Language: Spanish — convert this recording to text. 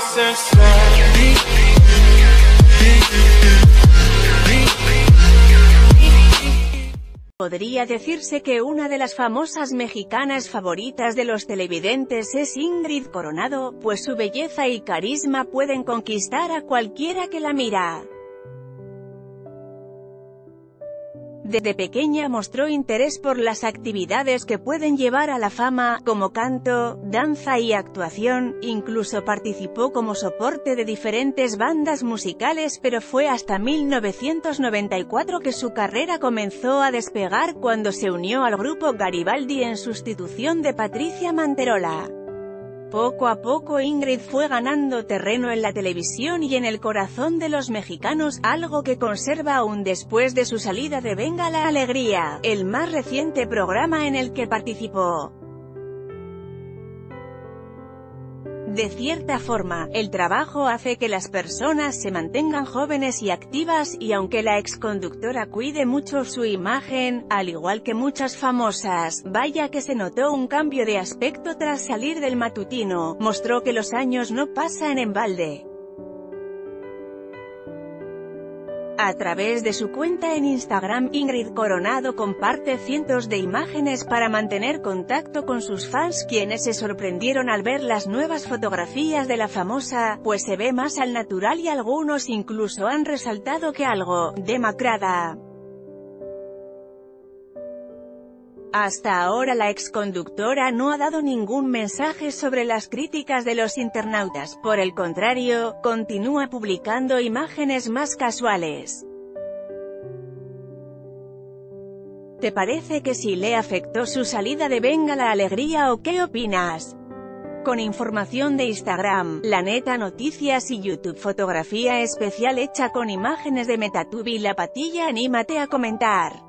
hacer ser. Podría decirse que una de las famosas mexicanas favoritas de los televidentes es Ingrid Coronado, pues su belleza y carisma pueden conquistar a cualquiera que la mira. Desde pequeña mostró interés por las actividades que pueden llevar a la fama, como canto, danza y actuación, incluso participó como soporte de diferentes bandas musicales, pero fue hasta 1994 que su carrera comenzó a despegar cuando se unió al grupo Garibaldi en sustitución de Patricia Manterola. Poco a poco Ingrid fue ganando terreno en la televisión y en el corazón de los mexicanos, algo que conserva aún después de su salida de Venga la Alegría, el más reciente programa en el que participó. De cierta forma, el trabajo hace que las personas se mantengan jóvenes y activas, y aunque la exconductora cuide mucho su imagen, al igual que muchas famosas, vaya que se notó un cambio de aspecto tras salir del matutino, mostró que los años no pasan en balde. A través de su cuenta en Instagram, Ingrid Coronado comparte cientos de imágenes para mantener contacto con sus fans, quienes se sorprendieron al ver las nuevas fotografías de la famosa, pues se ve más al natural y algunos incluso han resaltado que algo demacrada. Hasta ahora la exconductora no ha dado ningún mensaje sobre las críticas de los internautas, por el contrario, continúa publicando imágenes más casuales. ¿Te parece que sí le afectó su salida de Venga la Alegría o qué opinas? Con información de Instagram, La Neta Noticias y YouTube, fotografía especial hecha con imágenes de Metatub y La Patilla. Anímate a comentar.